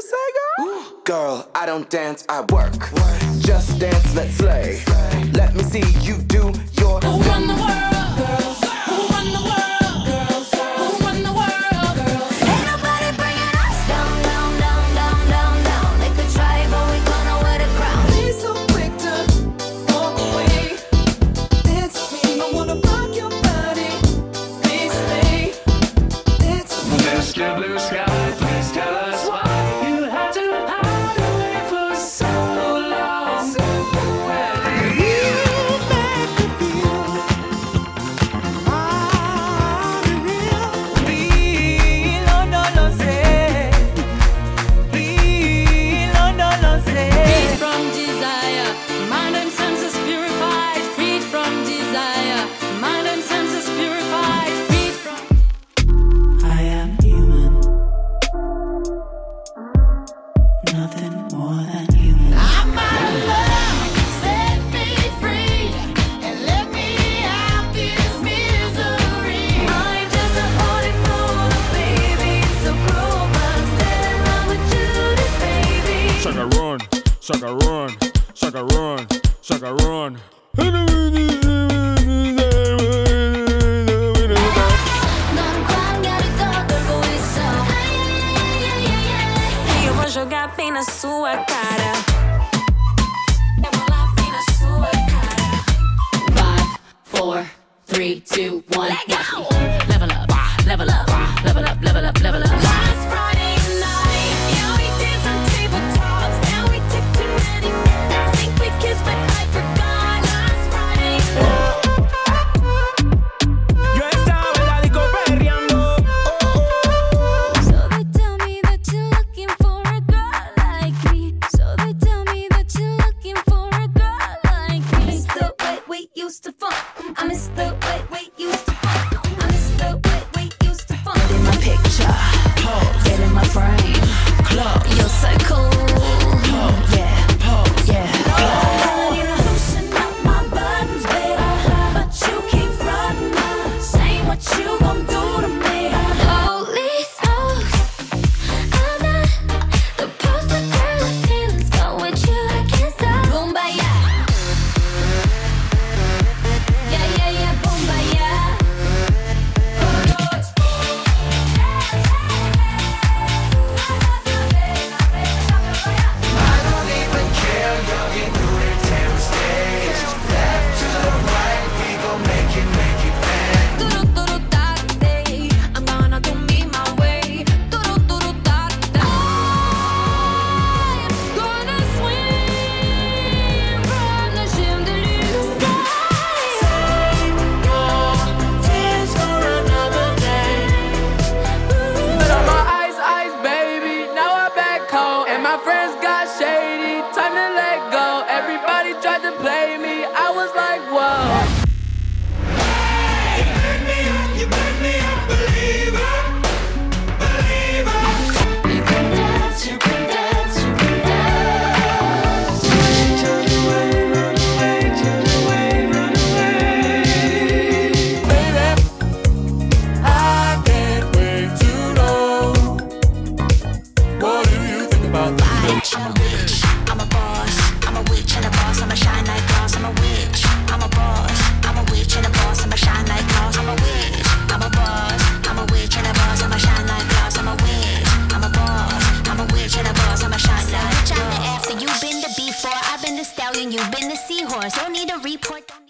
just say, girl? Ooh. Girl, I don't dance, I work. Just dance, let's slay. Let me see you do your... Who run the world, girls? Who run the world, girls? Who run the world, girls? Ain't nobody bringing us down, down, down, down, down, down. They could try, but we gonna wear the crown. They so quick to walk away. Dance with me. I wanna rock your body. Please stay. Dance with me. Mr. Blue Sky, please tell us why. Sucker run, sucker run, sucker run. Eu vou jogar bem na sua cara. Eu vou lá bem na sua cara. 5, 4, 3, 2, 1. Level up, level up, level up, level up, level up. Last Friday night, yeah, we did some tabletops. Now we took too many minutes. I think we kissed, but I forgot. Last Friday night. Yo estaba en la disco perreando. So they tell me that you're looking for a girl like me. So they tell me that you're looking for a girl like me. I miss the way we used to funk. I miss the way we used to funk. I miss the way we used to funk. Get in my picture, pose. Get in my frame, club. You're so cool, pose. Yeah, pose. Yeah, club. I need a lotion up my buttons, baby, but you keep frontin'. Say what you gon' do to me. Holy smoke, I'm not the poster girl of feelings, but with you I can't stop. Boomba yeah, yeah yeah yeah, boomba yeah. I don't even care, y'all can do their damn stage. Left to the right, we gon' make it bang. I'm gonna do me my way. I'm gonna swim from the chandelier. Same old dance for another day. Put on my ice, ice, baby. Now I'm back home, and my friends got shady. Time to let go. Everybody tried to play me. I was like, whoa. You make me a believer, believer. You can dance, you can dance, you can dance. Turn away, run away, turn away, run away. Baby, I can't wait to know. What do you think about that? I'm a witch, I'm a boss, I'm a witch and a boss, I'm a shine like glass. I'm a witch, I'm a boss, I'm a witch and a boss, I'm a shine like glass. I'm a witch, I'm a boss, I'm a witch and a boss, I'm a shine like glass. I'm a witch, I'm a boss, I'm a witch and a boss, I'm a shine like glass. I'm the F, so you've been the B4, I've been the stallion, you've been the seahorse. Don't need a report. Don't need